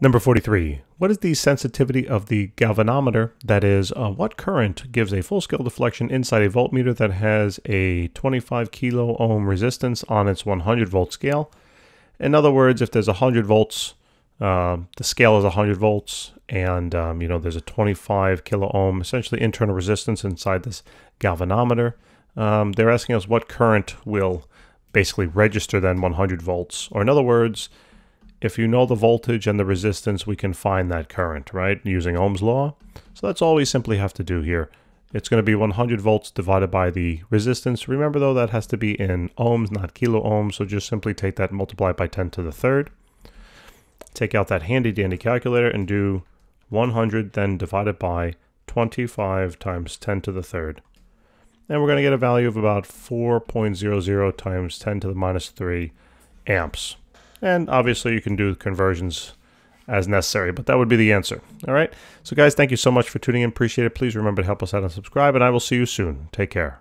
Number 43, what is the sensitivity of the galvanometer? That is, what current gives a full-scale deflection inside a voltmeter that has a 25 kilo ohm resistance on its 100 volt scale? In other words, if there's 100 volts, the scale is 100 volts, and there's a 25 kilo ohm, essentially internal resistance inside this galvanometer. They're asking us what current will basically register then 100 volts, or in other words, if you know the voltage and the resistance, we can find that current, right, using Ohm's law. So that's all we simply have to do here. It's going to be 100 volts divided by the resistance. Remember, though, that has to be in ohms, not kilo ohms. So just simply take that, multiply it by 10 to the third. Take out that handy dandy calculator and do 100, then divide it by 25 times 10 to the third. And we're going to get a value of about 4.00 times 10 to the minus 3 amps. And obviously you can do conversions as necessary, but that would be the answer. All right. So guys, thank you so much for tuning in. Appreciate it. Please remember to help us out and subscribe, and I will see you soon. Take care.